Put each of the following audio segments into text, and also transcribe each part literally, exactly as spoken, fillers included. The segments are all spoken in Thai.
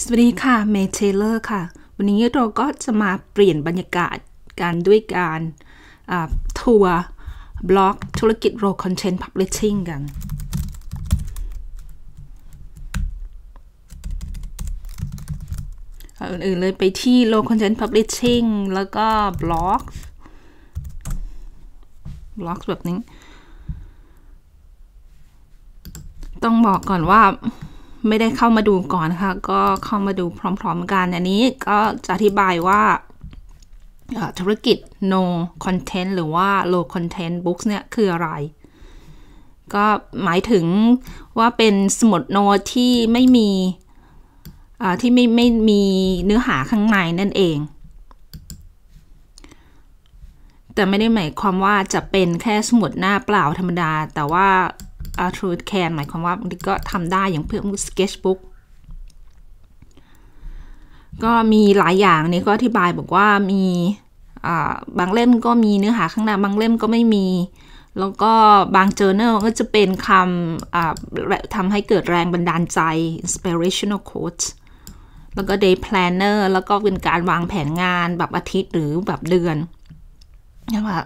สวัสดีค่ะเมย์เทเลอร์ค่ะวันนี้เราก็จะมาเปลี่ยนบรรยากาศการด้วยการทัวร์บล็อกธุรกิจ Low Content Publishing กันอื่นๆเลยไปที่ Low Content Publishing แล้วก็บล็อกบล็อกแบบนี้ต้องบอกก่อนว่าไม่ได้เข้ามาดูก่อนค่ะก็เข้ามาดูพร้อมๆกันอันนี้ก็จะอธิบายว่าธุรกิจ no content หรือว่า low content books เนี่ยคืออะไรก็หมายถึงว่าเป็นสมุดโน้ตที่ไม่มีที่ไม่ไม่มีเนื้อหาข้างในนั่นเองแต่ไม่ได้หมายความว่าจะเป็นแค่สมุดหน้าเปล่าธรรมดาแต่ว่าArt Truth Can หมายความว่าบางทีก็ทำได้อย่างเพื่อ Sketchbook ก็มีหลายอย่างนี่ก็อธิบายบอกว่ามีบางเล่มก็มีเนื้อหาข้างหน้าบางเล่มก็ไม่มีแล้วก็บาง Journal ก็จะเป็นคำทำให้เกิดแรงบันดาลใจ Inspirational Quotes แล้วก็ Day Planner แล้วก็เป็นการวางแผนงานแบบอาทิตย์หรือแบบเดือนว่า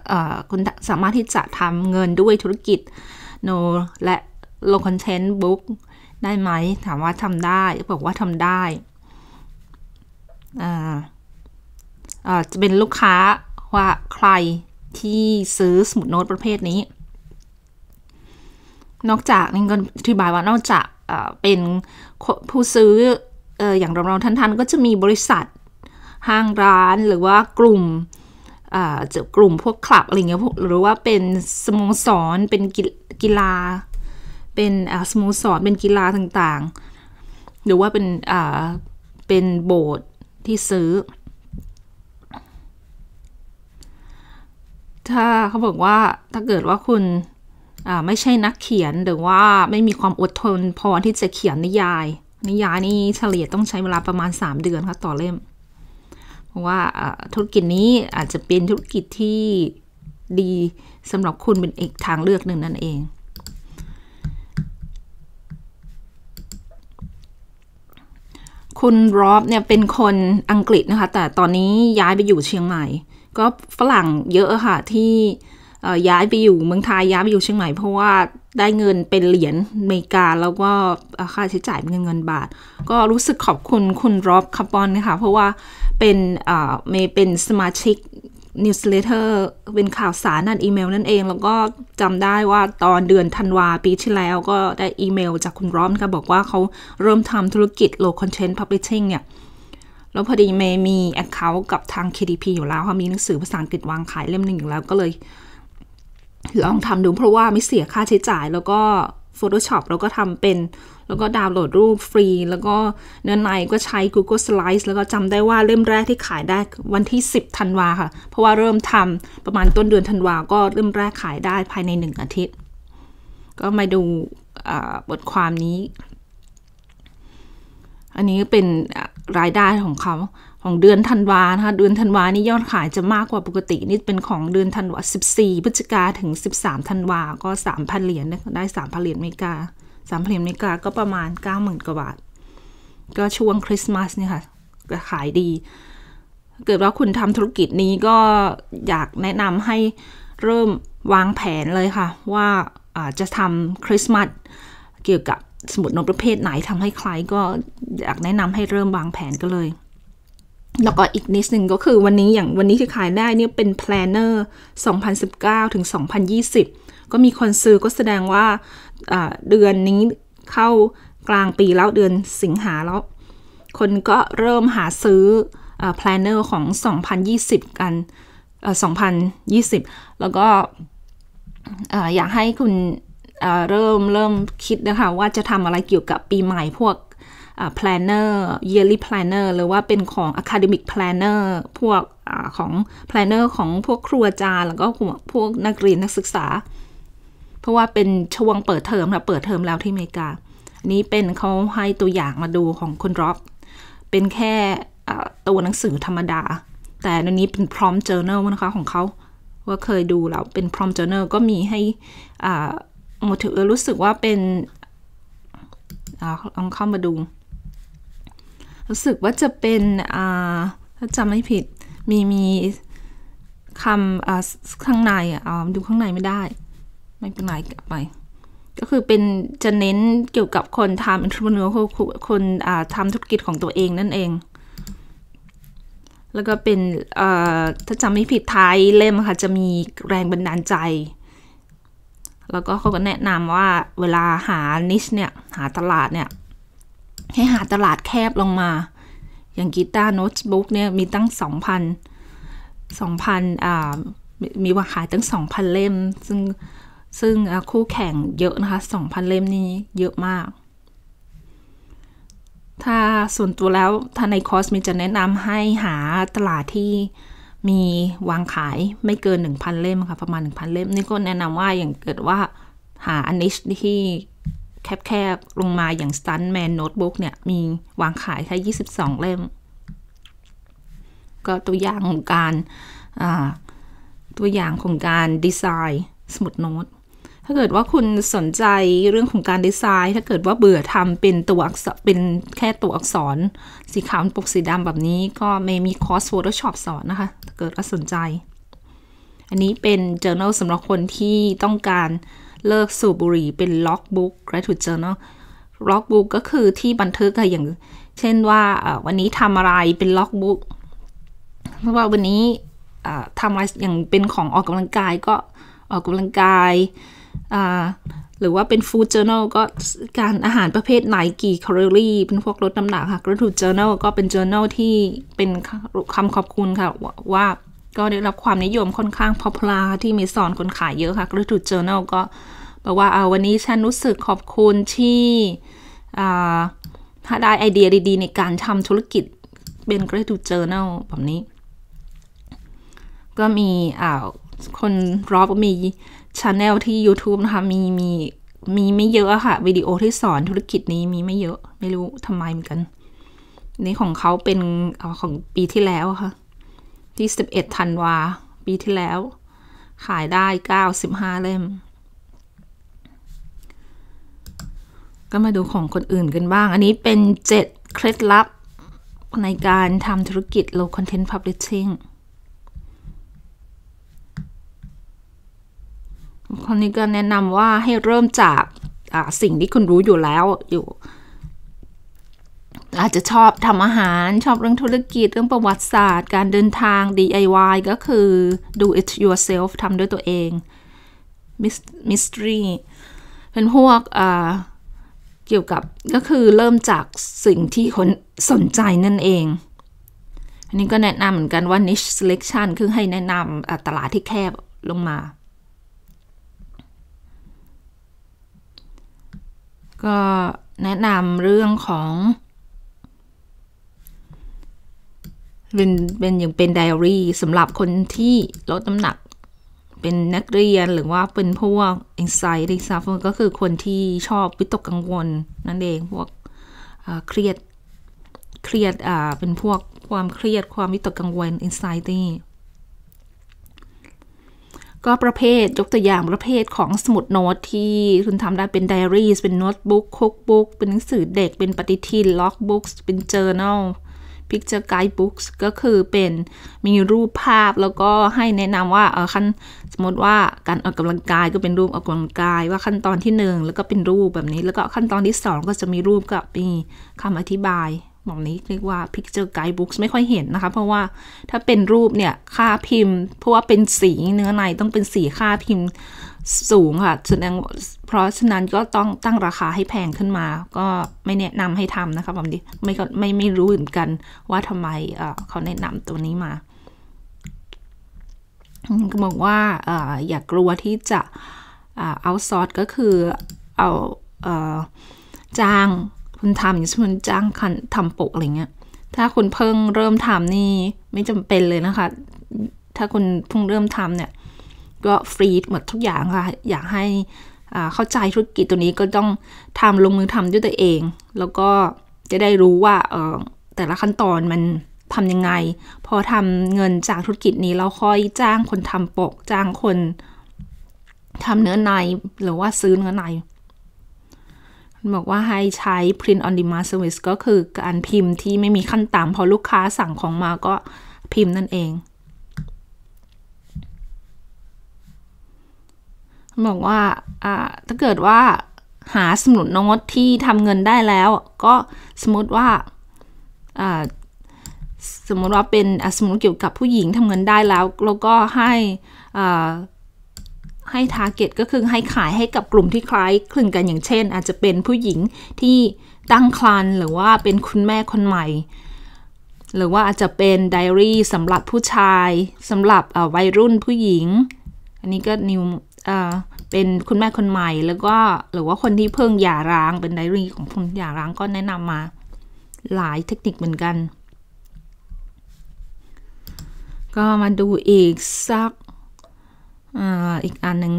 คุณสามารถที่จะทำเงินด้วยธุรกิจno และ low content book ได้ไหมถามว่าทำได้บอกว่าทำได้อ่าอ่าจะเป็นลูกค้าว่าใครที่ซื้อสมุดโน้ตประเภทนี้นอกจากนี่ก็อธิบายว่านอกจากอ่าเป็นผู้ซื้อเอ่ออย่างเราๆท่านๆก็จะมีบริษัทห้างร้านหรือว่ากลุ่มจะกลุ่มพวกคลับอะไรเงี้ยหรือว่าเป็นสโมสรเป็นกีฬาเป็นสโมสรเป็นกีฬาต่างๆหรือว่าเป็นเป็นโบสถ์ที่ซื้อถ้าเขาบอกว่าถ้าเกิดว่าคุณไม่ใช่นักเขียนหรือว่าไม่มีความอดทนพอที่จะเขียนนิยายนิยายนี่เฉลี่ยต้องใช้เวลาประมาณสามเดือนค่ะต่อเล่มว่าธุรกิจนี้อาจจะเป็นธุรกิจที่ดีสำหรับคุณเป็นอีกทางเลือกหนึ่งนั่นเองคุณรอบเนี่ยเป็นคนอังกฤษนะคะแต่ตอนนี้ย้ายไปอยู่เชียงใหม่ก็ฝรั่งเยอะค่ะที่ย้ายไปอยู่เมืองไทยย้ายไปอยู่เชียงใหม่เพราะว่าได้เงินเป็นเหรียญอเมริกาแล้วก็ค่าใช้จ่ายเป็นเงินบาทก็รู้สึกขอบคุณคุณรอบคาร์บอนนะคะเพราะว่าเป็นเอ่อเมย์เป็นสมาชิกนิวส์เลเตอร์เป็นข่าวสารด้านอีเมลนั่นเองแล้วก็จำได้ว่าตอนเดือนธันวาปีที่แล้วก็ได้อีเมลจากคุณรอบค่ะบอกว่าเขาเริ่มทำธุรกิจ Low Content Publishing เนี่ยแล้วพอดีเมย์มี Account กับทาง เค ดี พี อยู่แล้วค่ะมีหนังสือภาษาอังกฤษวางขายเล่มหนึ่งอยู่แล้วก็เลยลองทำดูเพราะว่าไม่เสียค่าใช้จ่ายแล้วก็ Photoshop เราก็ทำเป็นแล้วก็ดาวน์โหลดรูปฟรีแล้วก็เนื้อในก็ใช้ Google Slides แล้วก็จำได้ว่าเล่มแรกที่ขายได้วันที่สิบธันวาค่ะเพราะว่าเริ่มทำประมาณต้นเดือนธันวาก็เริ่มแรกขายได้ภายในหนึ่งอาทิตย์ก็มาดูบทความนี้อันนี้เป็นรายได้ของเขาของเดือนธันวานะคะเดือนธันวานี่ยอดขายจะมากกว่าปกตินี่เป็นของเดือนธันวาสิบสี่พฤศจิกาถึงสิบสามธันวาก็ สามพัน เหรียญได้ สามพัน เหรียญอเมริกา สามพัน เหรียญอเมริกาก็ประมาณ เก้าหมื่น กว่าบาทก็ช่วงคริสต์มาสเนี่ยค่ะขายดีเกิดว่าคุณทำธุรกิจนี้ก็อยากแนะนำให้เริ่มวางแผนเลยค่ะว่าจะทำคริสต์มาสเกี่ยวกับสมุดโน้ตประเภทไหนทำให้ใครก็อยากแนะนำให้เริ่มวางแผนก็เลยแล้วก็อีกนิดนึงก็คือวันนี้อย่างวันนี้ที่ขายได้เนี่ยเป็น Planner สองพันสิบเก้า ถึง สองพันยี่สิบก็มีคนซื้อก็แสดงว่าเดือนนี้เข้ากลางปีแล้วเดือนสิงหาแล้วคนก็เริ่มหาซื้อ Planner ของสองพันยี่สิบกันสองพันยี่สิบแล้วก็อยากให้คุณเริ่มเริ่มคิดนะคะว่าจะทำอะไรเกี่ยวกับปีใหม่พวก planner yearly planner หรือว่าเป็นของ academic planner พวกอของ planner ของพวกครูอาจารย์แล้วก็พวกนักเรียนนักศึกษาเพราะว่าเป็นช่วงเปิดเทอมค่ะเปิดเทอมแล้วที่อเมริกาอันนี้เป็นเขาให้ตัวอย่างมาดูของคุณร็อบเป็นแค่ตัวหนังสือธรรมดาแต่อันนี้เป็น prompt journal นะคะของเขาว่าเคยดูแล้วเป็น prompt journal ก็มีให้อ่าหมดถือรู้สึกว่าเป็นลองเข้ามาดู รู้สึกว่าจะเป็นถ้าจำไม่ผิดมีมีคำข้างในอ่ะดูข้างในไม่ได้ไม่เป็นไรกลับไปก็คือเป็นจะเน้นเกี่ยวกับคนทำอินทรีเนอร์คนทำธุรกิจของตัวเองนั่นเองแล้วก็เป็นถ้าจำไม่ผิดท้ายเล่มค่ะจะมีแรงบันดาลใจแล้วก็เขาก็แนะนำว่าเวลาหานิชเนี่ยหาตลาดเนี่ยให้หาตลาดแคบลงมาอย่างกีตาร์โน้ตบุ๊กเนี่ยมีตั้ง สองพัน สองพัน อ่ามีวางขายตั้ง สองพัน เล่มซึ่งซึ่งคู่แข่งเยอะนะคะ สองพัน เล่มนี้เยอะมากถ้าส่วนตัวแล้วถ้าในคอร์สมีจะแนะนำให้หาตลาดที่มีวางขายไม่เกิน หนึ่งพัน เล่มค่ะประมาณ หนึ่งพัน เล่มนี่ก็แนะนำว่าอย่างเกิดว่าหาอันนิชที่แคบๆลงมาอย่าง Stuntman Notebook เนี่ยมีวางขายแค่ยี่สิบสองเล่มก็ตัวอย่างของการตัวอย่างของการดีไซน์สมุดโน้ตถ้าเกิดว่าคุณสนใจเรื่องของการดีไซน์ถ้าเกิดว่าเบื่อทำเป็นตัวอักษรเป็นแค่ตัวอักษรสีขาวปกสีดำแบบนี้ก็ไม่มีคอร์ส Photoshop สอนนะคะถ้าเกิดว่าสนใจอันนี้เป็น Journal สำหรับคนที่ต้องการเลิกสูบบุหรี่เป็น Logbook Gratitude Journal Logbook ก็คือที่บันทึกค่ะอย่างเช่นว่าวันนี้ทำอะไรเป็น Logbook เพราะว่าวันนี้ทำอะไรอย่างเป็นของออกกำลังกายก็ออกกำลังกายหรือว่าเป็น Food Journal ก็การอาหารประเภทไหนกี่แคลอรี่เป็นพวกลดน้ำหนักค่ะ Gratitude Journal ก็เป็น Journal ที่เป็นคำขอบคุณค่ะว่าก็ได้รับความนิยมค่อนข้างพอพลาที่มีสอนคนขายเยอะค่ะ Gratitude Journal ก็แปลว่าเอาวันนี้ฉันรู้สึกขอบคุณที่ถ้าได้ไอเดียดีๆในการทำธุรกิจเป็น Gratitude Journal แบบนี้ก็มีอ่าคนรอบมี Channel ที่ YouTube นะคะมีมีมีไม่เยอะค่ะวิดีโอที่สอนธุรกิจนี้มีไม่เยอะไม่รู้ทำไมเหมือนกันนี่ของเขาเป็นของปีที่แล้วค่ะที่สิบเอ็ดธันวาปีที่แล้วขายได้เก้าสิบห้าเล่มก็มาดูของคนอื่นกันบ้างอันนี้เป็นเจ็ดเคล็ดลับในการทำธุรกิจ Low Content Publishing คนนี้ก็แนะนำว่าให้เริ่มจากสิ่งที่คุณรู้อยู่แล้วอยู่อาจจะชอบทำอาหารชอบเรื่องธุรกิจเรื่องประวัติศาสตร์การเดินทาง ดี ไอ วาย ก็คือ do it yourself ทำด้วยตัวเอง mystery เป็นพวกเกี่ยวกับก็คือเริ่มจากสิ่งที่คนสนใจนั่นเองอันนี้ก็แนะนำเหมือนกันว่า niche selection คือให้แนะนำตลาดที่แคบลงมาก็แนะนำเรื่องของเป็นเป็นอย่างเป็นไดอารี่สำหรับคนที่ลดน้ำหนักเป็นนักเรียนหรือว่าเป็นพวก anxiety suffer ก็คือคนที่ชอบวิตกกังวลนั่นเองพวกเครียดเครียดอ่าเป็นพวกความเครียดความวิตกกังวล anxiety ก็ประเภทยกตัวอย่างประเภทของสมุดโน้ตที่คุณทำได้เป็นไดอารี่เป็นโน้ตบุ๊กคุกบุ๊กเป็นหนังสือเด็กเป็นปฏิทินล็อกบุ๊กเป็น journal Picture Guidebooks ก็คือเป็นมีรูปภาพแล้วก็ให้แนะนำว่าเออขั้นสมมติว่าการออกกำลังกายก็เป็นรูปออกกำลังกายว่าขั้นตอนที่หนึ่งแล้วก็เป็นรูปแบบนี้แล้วก็ขั้นตอนที่สองก็จะมีรูปกับมีคำอธิบายแบบนี้เรียกว่า Picture Guidebooks ไม่ค่อยเห็นนะคะเพราะว่าถ้าเป็นรูปเนี่ยค่าพิมพ์เพราะว่าเป็นสีเนื้อในต้องเป็นสีค่าพิมพ์สูงค่ะแสดงเพราะฉะนั้นก็ต้องตั้งราคาให้แพงขึ้นมาก็ไม่แนะนำให้ทำนะคะแบบนี้ไม่ไม่ไม่รู้เหมือนกันว่าทำไมเขาแนะนำตัวนี้มาก็บอกว่าอย่ากลัวที่จะเอาซอสก็คือเอาจ้างคุณทำอย่างเช่นจ้างทำปกอะไรเงี้ยถ้าคุณเพิ่งเริ่มทำนี่ไม่จำเป็นเลยนะคะถ้าคุณเพิ่งเริ่มทำเนี่ยก็ฟรีหมดทุกอย่างค่ะอยากให้เข้าใจธุรกิจตัวนี้ก็ต้องทำลงมือทำด้วยตัวเองแล้วก็จะได้รู้ว่าแต่ละขั้นตอนมันทำยังไงพอทำเงินจากธุรกิจนี้เราค่อยจ้างคนทำปกจ้างคนทำเนื้อในหรือว่าซื้อเนื้อใน บอกว่าให้ใช้ Print on Demand Service ก็คือการพิมพ์ที่ไม่มีขั้นต่ำพอลูกค้าสั่งของมาก็พิมพ์นั่นเองบอกว่าถ้าเกิดว่าหาสมุดโน้ตที่ทำเงินได้แล้วก็สมมติว่าสมมติว่าเป็นสมมติเกี่ยวกับผู้หญิงทำเงินได้แล้วแล้วก็ให้ให้ target ก็คือให้ขายให้กับกลุ่มที่คล้ายคลึงกันอย่างเช่นอาจจะเป็นผู้หญิงที่ตั้งครรภ์หรือว่าเป็นคุณแม่คนใหม่หรือว่าอาจจะเป็นไดอารี่สำหรับผู้ชายสำหรับวัยรุ่นผู้หญิงอันนี้ก็นิวเป็นคุณแม่คนใหม่แล้วก็หรือว่าคนที่เพิ่งหย่าร้างเป็นไดอารี่ของคนหย่าร้างก็แนะนำมาหลายเทคนิคเหมือนกันก็มาดูอีกสักอีกอันหนึ่ง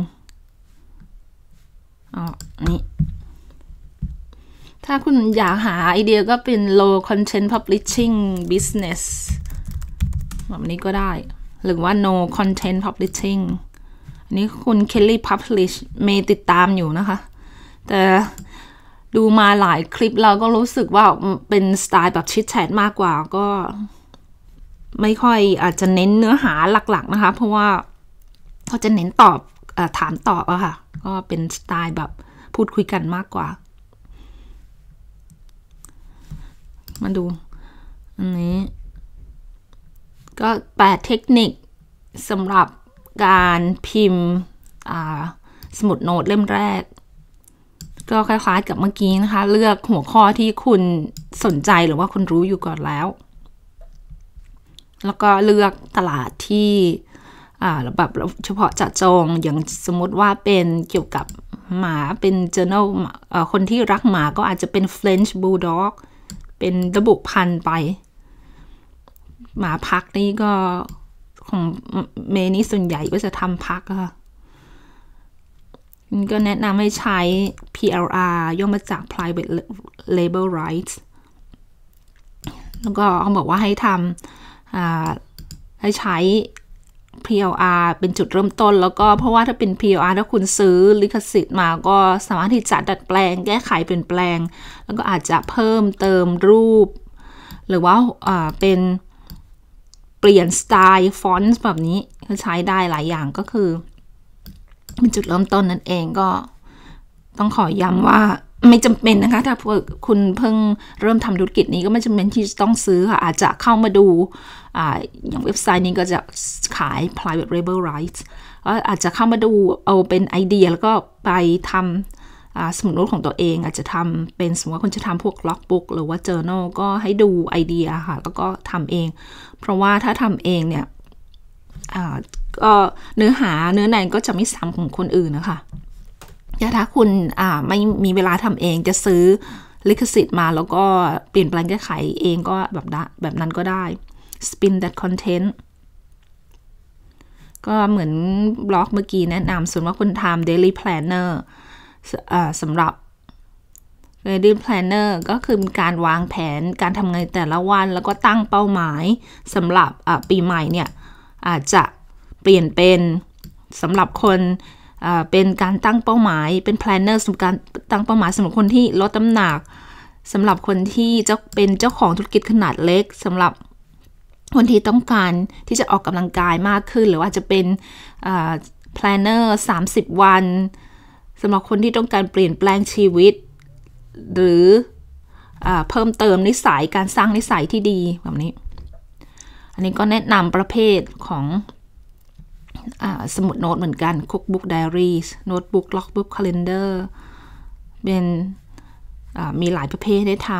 อ๋อนี่ถ้าคุณอยากหาไอเดียก็เป็น low content publishing business แบบนี้ก็ได้หรือว่า no content publishing อันนี้คุณเคลลี่ publish เมติดตามอยู่นะคะแต่ดูมาหลายคลิปเราก็รู้สึกว่าเป็นสไตล์แบบชิดแชทมากกว่าก็ไม่ค่อยอาจจะเน้นเนื้อหาหลักๆนะคะเพราะว่าเขาจะเน้นตอบอถามตอบอะค่ะก็เป็นสไตล์แบบพูดคุยกันมากกว่ามาดูอันนี้ก็แปดเทคนิคสำหรับการพิมพ์สมุดโน้ตเล่มแรกก็คล้ายๆกับเมื่อกี้นะคะเลือกหัวข้อที่คุณสนใจหรือว่าคุณรู้อยู่ก่อนแล้วแล้วก็เลือกตลาดที่แบบเฉพาะเจาะจงอย่างสมมติว่าเป็นเกี่ยวกับหมาเป็น journal คนที่รักหมาก็อาจจะเป็น French Bulldog เป็นระบุพันธุ์ไปหมาพักนี่ก็ของเมนี่ส่วนใหญ่ก็จะทำพักค่ะก็แนะนำให้ใช้ พี แอล อาร์ ย่อมาจาก Private Label Rights แล้วก็เขาบอกว่าให้ทำให้ใช้ พี แอล อาร์ เป็นจุดเริ่มต้นแล้วก็เพราะว่าถ้าเป็น พี แอล อาร์ ถ้าคุณซื้อลิขสิทธิ์มาก็สามารถที่จะดัดแปลงแก้ไขเปลี่ยนแปลงแล้วก็อาจจะเพิ่มเติมรูปหรือว่าเป็นเปลี่ยนสไตล์ฟอนต์แบบนี้ก็ใช้ได้หลายอย่างก็คือเป็นจุดเริ่มต้นนั่นเองก็ต้องขอย้ำว่าไม่จำเป็นนะคะถ้าคุณเพิ่งเริ่มทำธุรกิจนี้ก็ไม่จำเป็นที่จะต้องซื้อค่ะอาจจะเข้ามาดูอ่าอย่างเว็บไซต์นี้ก็จะขาย private label rights ก็อาจจะเข้ามาดูเอาเป็นไอเดียแล้วก็ไปทำอ่าสมุดโน้ตของตัวเองอาจจะทำเป็นสมมติว่าคุณจะทำพวก logbook หรือว่า journal ก็ให้ดูไอเดียค่ะแล้วก็ทำเองเพราะว่าถ้าทำเองเนี่ยอ่าก็เนื้อหาเนื้อในก็จะไม่ซ้ำของคนอื่นนะคะถ้าคุณไม่มีเวลาทำเองจะซื้อลิขสิทธิ์มาแล้วก็เปลี่ยนแปลงแก้ไขเองก็แบบนั้นแบบนั้นก็ได้ spin that content ก็เหมือนบล็อกเมื่อกี้แนะนำส่วนว่าคุณทำ daily planner สำหรับ daily planner ก็คือการวางแผนการทำงานแต่ละวันแล้วก็ตั้งเป้าหมายสำหรับปีใหม่เนี่ยอาจจะเปลี่ยนเป็นสำหรับคนเป็นการตั้งเป้าหมายเป็น planner สำหรับการตั้งเป้าหมายสำหรับคนที่ลดน้ำหนักสำหรับคนที่จะเป็นเจ้าของธุรกิจขนาดเล็กสำหรับคนที่ต้องการที่จะออกกำลังกายมากขึ้นหรือว่าจะเป็น planner สามสิบ วันสำหรับคนที่ต้องการเปลี่ยนแปลงชีวิตหรือเพิ่มเติมนิสัยการสร้างนิสัยที่ดีแบบนี้อันนี้ก็แนะนำประเภทของสมุดโน้ตเหมือนกัน cookbook diaries notebook logbook calendar เป็นมีหลายประเภทได้ท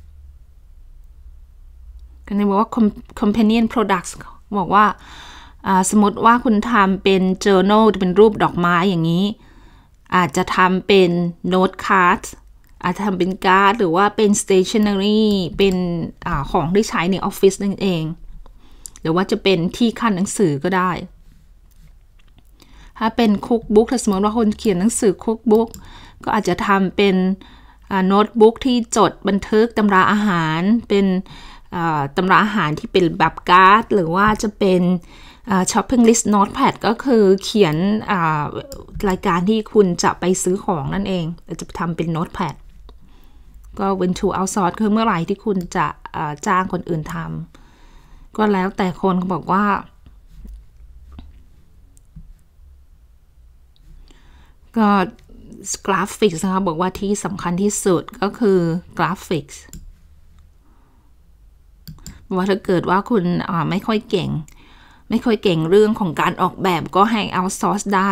ำกันเลยบอกว่า companion products บอกว่าสมมติว่าคุณทำเป็น journal จะเป็นรูปดอกไม้อย่างนี้อาจจะทำเป็น note cards อาจจะทำเป็นการ์ดหรือว่าเป็น stationery เป็นของที่ใช้ในออฟฟิศนั่นเองหรือว่าจะเป็นที่ขั้นหนังสือก็ได้ถ้าเป็นคุกบุ๊กถ้าสมมติว่าคนเขียนหนังสือคุกบุ๊กก็อาจจะทำเป็นโน้ตบุ๊กที่จดบันทึกตำราอาหารเป็นตำราอาหารที่เป็นแบบการ์ดหรือว่าจะเป็น shopping list notepad ก็คือเขียนรายการที่คุณจะไปซื้อของนั่นเองจะทำเป็น notepad ก็ when to outsource คือเมื่อไหร่ที่คุณจะจ้างคนอื่นทำก็แล้วแต่คนเขาบอกว่าก็กราฟิกส์นะคะบอกว่าที่สำคัญที่สุดก็คือกราฟิกส์ว่าถ้าเกิดว่าคุณไม่ค่อยเก่งไม่ค่อยเก่งเรื่องของการออกแบบก็ให้เอาซอร์สได้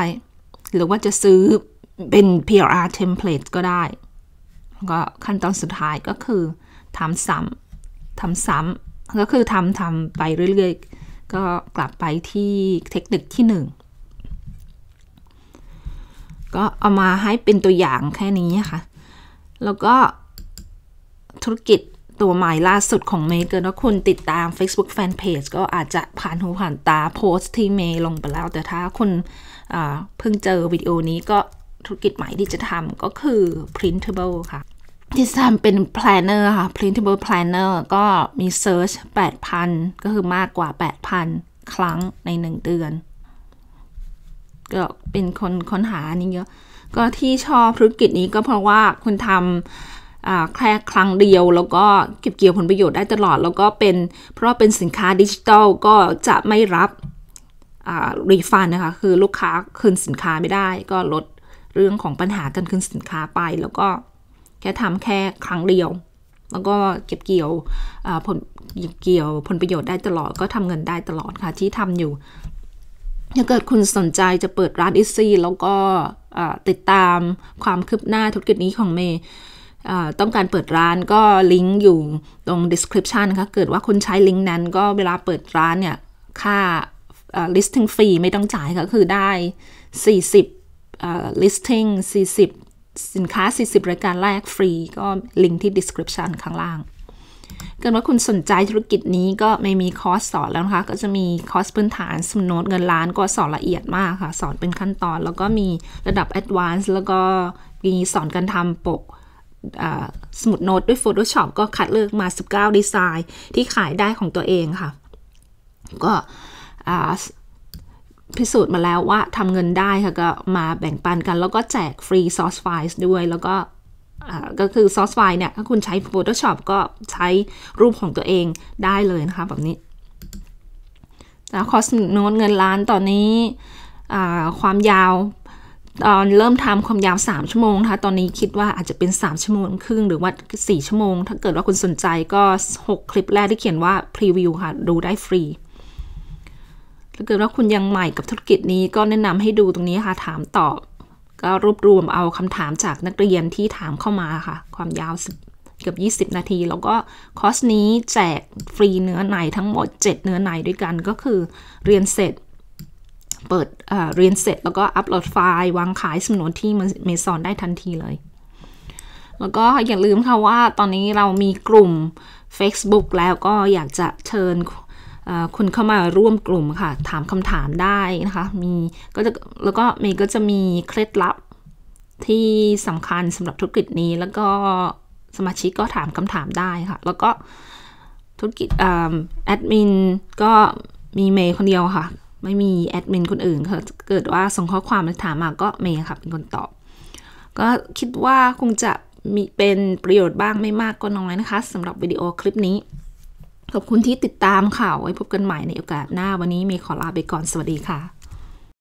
หรือว่าจะซื้อเป็น พี อาร์ template ก็ได้ก็ขั้นตอนสุดท้ายก็คือทำซ้ำทำซ้ำก็คือทำทำไปเรื่อยๆก็กลับไปที่เทคนิคที่หนึ่งก็เอามาให้เป็นตัวอย่างแค่นี้ค่ะแล้วก็ธุรกิจตัวใหม่ล่าสุดของเมย์เกิดว่าคุณติดตาม Facebook Fan Page ก็อาจจะผ่านหูผ่านตาโพสที่เมย์ลงไปแล้วแต่ถ้าคุณเพิ่งเจอวิดีโอนี้ก็ธุรกิจใหม่ที่จะทำก็คือ Printable ค่ะที่ทำเป็น Planner ค่ะ Printable Planner ก็มี Search แปดพัน ก็คือมากกว่า แปดพัน ครั้งในหนึ่งเดือนก็เป็นคนค้นหานี่เยอะก็ที่ชอบธุรกิจนี้ก็เพราะว่าคุณทำแค่ครั้งเดียวแล้วก็เก็บเกี่ยวผลประโยชน์ได้ตลอดแล้วก็เป็นเพราะเป็นสินค้าดิจิทัลก็จะไม่รับรีฟันนะคะคือลูกค้าคืนสินค้าไม่ได้ก็ลดเรื่องของปัญหาการคืนสินค้าไปแล้วก็แค่ทำแค่ครั้งเดียวแล้วก็เก็บเกี่ยวผลเกี่ยวผลประโยชน์ได้ตลอดก็ทำเงินได้ตลอดค่ะที่ทำอยู่ถ้าเกิดคุณสนใจจะเปิดร้านอีซี่แล้วก็ติดตามความคืบหน้าธุรกิจนี้ของเมย์ต้องการเปิดร้านก็ลิงก์อยู่ตรง description นะคะเกิดว่าคุณใช้ลิงก์นั้นก็เวลาเปิดร้านเนี่ยค่า listing fee ไม่ต้องจ่ายค่ะคือได้สี่สิบ listing สี่สิบสินค้าสี่สิบรายการแรกฟรีก็ลิงก์ที่ description ข้างล่างเกิดว่าคุณสนใจธุรกิจนี้ก็ไม่มีคอร์สสอนแล้วนะคะก็จะมีคอร์สพื้นฐานสำนวนเงินล้านก็สอนละเอียดมากค่ะสอนเป็นขั้นตอนแล้วก็มีระดับ advance แล้วก็มีสอนการทำปกสมุดโน้ตด้วย Photoshop ก็คัดเลือกมาสิบเก้าดีไซน์ที่ขายได้ของตัวเองค่ะก็พิสูจน์มาแล้วว่าทำเงินได้ค่ะก็มาแบ่งปันกันแล้วก็แจกฟรี source files ด้วยแล้วก็ก็คือซอสไฟล์เนี่ยถ้าคุณใช้ Photoshop ก็ใช้รูปของตัวเองได้เลยนะคะแบบนี้แล้วคอร์สโน้ตเงินล้านตอนนี้ความยาวตอนเริ่มทำความยาวสามชั่วโมงนะคะตอนนี้คิดว่าอาจจะเป็นสามชั่วโมงครึ่งหรือว่าสี่ชั่วโมงถ้าเกิดว่าคุณสนใจก็หกคลิปแรกที่เขียนว่าพรีวิวค่ะดูได้ฟรีถ้าเกิดว่าคุณยังใหม่กับธุรกิจนี้ก็แนะนำให้ดูตรงนี้ค่ะถามตอบก็รวบรวมเอาคำถามจากนักเรียนที่ถามเข้ามาค่ะความยาวเกือบยี่สิบนาทีแล้วก็คอร์สนี้แจกฟรีเนื้อในทั้งหมดเจ็ดเนื้อในด้วยกันก็คือเรียนเสร็จเปิด เ, เรียนเสร็จแล้วก็อัปโหลดไฟล์วางขายสำนวนที่เมซอนได้ทันทีเลยแล้วก็อย่าลืมค่ะว่าตอนนี้เรามีกลุ่ม Facebook แล้วก็อยากจะเชิญคุณเข้ามาร่วมกลุ่มค่ะถามคำถามได้นะคะมีก็จะแล้วก็เมย์ก็จะมีเคล็ดลับที่สำคัญสำหรับธุรกิจนี้แล้วก็สมาชิกก็ถามคำถามได้ค่ะแล้วก็ธุรกิจแอดมินก็มีเมย์คนเดียวค่ะไม่มีแอดมินคนอื่นค่ะเกิดว่าส่งข้อความหรือถามมาก็เมย์ค่ะเป็นคนตอบก็คิดว่าคงจะมีเป็นประโยชน์บ้างไม่มากก็น้อยนะคะสำหรับวิดีโอคลิปนี้ขอบคุณที่ติดตามข่าวไว้พบกันใหม่ในโอกาสหน้าวันนี้เมย์ขอลาไปก่อนสวัสดีค่ะ